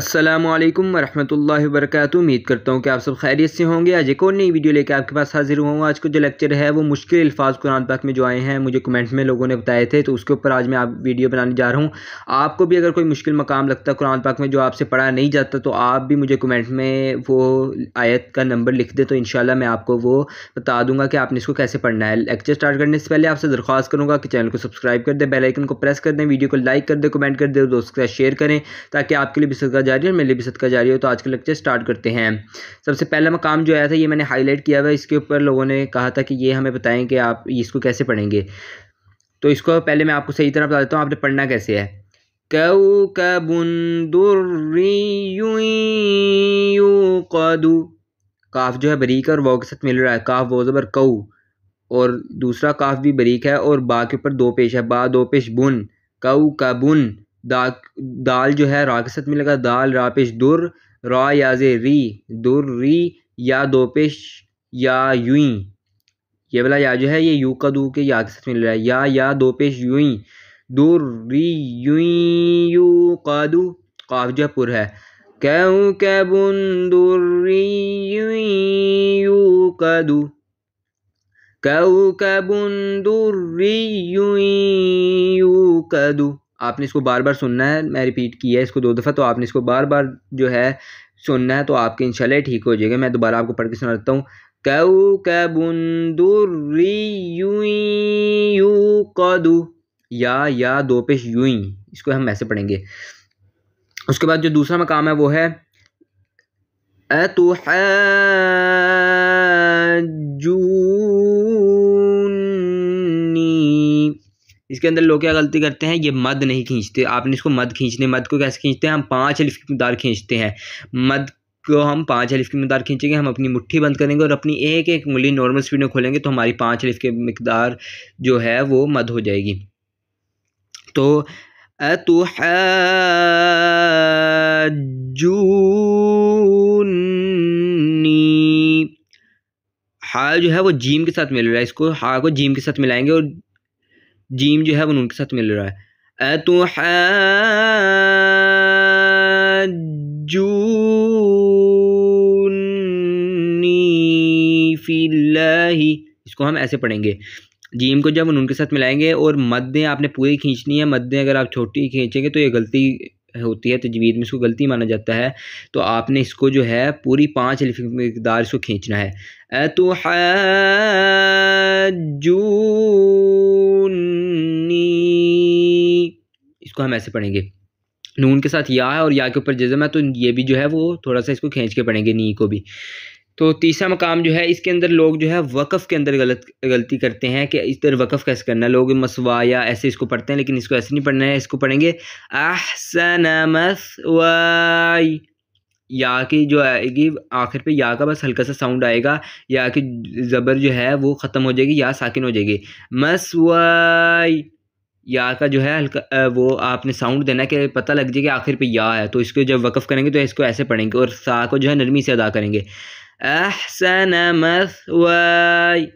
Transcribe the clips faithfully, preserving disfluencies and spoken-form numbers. अस्सलामु अलैकुम वरहमतुल्लाहि वबरकातुहू। उम्मीद करता हूँ कि आप सब खैरियत से होंगे। आज एक और नई वीडियो लेकर आपके पास हाजिर हुआ हूँ। आज का जो लेक्चर है वो मुश्किल इल्फाज कुरान पाक में जो आए हैं, मुझे कमेंट में लोगों ने बताए थे, तो उसके ऊपर आज मैं आप वीडियो बनाने जा रहा हूँ। आपको भी अगर कोई मुश्किल मकाम लगता है कुरान पाक में जो आपसे पढ़ा नहीं जाता, तो आप भी मुझे कमेंट में वो आयत का नंबर लिख दें, तो इंशाल्लाह मैं आपको वो बता दूँगा कि आपने इसको कैसे पढ़ना है। लेक्चर स्टार्ट करने से पहले आपसे दरख्वास्त करूँगा कि चैनल को सब्सक्राइब कर दें, बेल आइकन को प्रेस कर दें, वीडियो को लाइक कर दें, कमेंट कर दें, दोस्तों के साथ शेयर करें, ताकि आपके लिए भी सदका जारी और मेरे लिए भी सदका जारी हो। तो आज का लेक्चर स्टार्ट करते हैं। सबसे पहला मकाम जो आया था ये मैंने हाईलाइट किया हुआ, इसके ऊपर लोगों ने कहा था कि ये हमें बताएं कि आप इसको कैसे पढ़ेंगे। तो इसको पहले मैं आपको सही तरह बता देता हूँ आपने पढ़ना कैसे है। कौकबुन दुर्रियुन युक़दु, काफ जो है बरीक है और वाव के साथ मिल रहा है। काफ वाव ज़बर कऊ, और दूसरा काफ भी बरीक है और बा के ऊपर दो पेश है, बा दो पेश बुन। कौकबुन, दा दाल जो है रा के साथ मिलेगा, दाल रा पेश दुर, रा याजे री, दुर री या दो पेश या यूं। ये वाला या जो है ये यू का दू के या के साथ मिल रहा है, या या दो पेश यूं, दुर री यूं यू का दू। काफ जो है पुर है, क्यों कै बुन दुर री यूं यू का दू, क्यों कै बुन दुर री यूं यू का दू। आपने इसको बार बार सुनना है, मैं रिपीट किया है इसको दो दफ़ा, तो आपने इसको बार बार जो है सुनना है, तो आपके इंशाल्लाह ठीक हो जाएगा। मैं दोबारा आपको पढ़ के सुना देता हूँ। कौकबुन दुर्रियुन युक़दु, या या दो पेश यूं, इसको हम ऐसे पढ़ेंगे। उसके बाद जो दूसरा मकाम है वो है अतुहज्जूनी। इसके अंदर लोग क्या गलती करते हैं, ये मद नहीं खींचते। आपने इसको मद खींचने, मद को कैसे खींचते हैं, हम पाँच हल्फ की मदार खींचते हैं। मद को हम पाँच हल्फ की मदार खींचेंगे, हम अपनी मुट्ठी बंद करेंगे और अपनी एक एक उंगली नॉर्मल स्पीड में खोलेंगे, तो हमारी पाँच हल्फ की मकदार जो है वो मद हो जाएगी। तो अतुहज्जूनी, हा जो है वो जीम के साथ मिल रहा है, इसको हा को जीम के साथ मिलाएंगे और जीम जो है वो नून के साथ मिल रहा है। अतुहज्जूनी फिल्लाही, इसको हम ऐसे पढ़ेंगे। जीम को जब नून के साथ मिलाएंगे और मद्दें आपने पूरी खींचनी है। मद्दें अगर आप छोटी खींचेंगे तो ये गलती होती है, तजवीद में इसको गलती माना जाता है। तो आपने इसको जो है पूरी पाँच हल्फ की मकदार इसको खींचना है। अतुहज्जूनी, इसको हम ऐसे पढ़ेंगे। नून के साथ या है और या के ऊपर जज़म है, तो ये भी जो है वो थोड़ा सा इसको खींच के पढ़ेंगे, नी को भी। तो तीसरा मकाम जो है इसके अंदर लोग जो है वक़फ़ के अंदर गलत गलती करते हैं कि इस तरह वक़फ़ कैसे करना है। लोग मसवा या ऐसे इसको पढ़ते हैं, लेकिन इसको ऐसे नहीं पढ़ना है। इसको पढ़ेंगे अहसन मसवाई, या की जो आएगी आखिर पे या का बस हल्का सा साउंड आएगा, या की ज़बर जो है वो ख़त्म हो जाएगी, या साकिन हो जाएगी। मसवाई, या का जो है हल्का वो आपने साउंड देना है कि पता लग जाए कि आखिर पे या है। तो इसको जब वक़फ़ करेंगे तो इसको ऐसे पढ़ेंगे और सा को जो है नरमी से अदा करेंगे। अहसन मसवाई,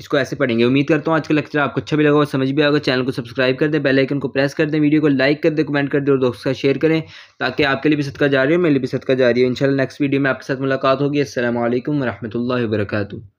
इसको ऐसे पढ़ेंगे। उम्मीद करता हूँ आज का लेक्चर आपको अच्छा भी लगा और समझ भी आएगा। चैनल को सब्सक्राइब कर दें, बेल आइकन को प्रेस कर दें, वीडियो को लाइक कर दें, कमेंट कर दें और दोस्तों के साथ शेयर करें, ताकि आपके लिए भी सदका जारी हो, मेरे लिए भी सदका जारी हो। इंशाल्लाह नेक्स्ट वीडियो में आपके साथ मुलाकात होगी। अस्सलामु अलैकुम वरहमतुल्लाहि वबरकातुहू।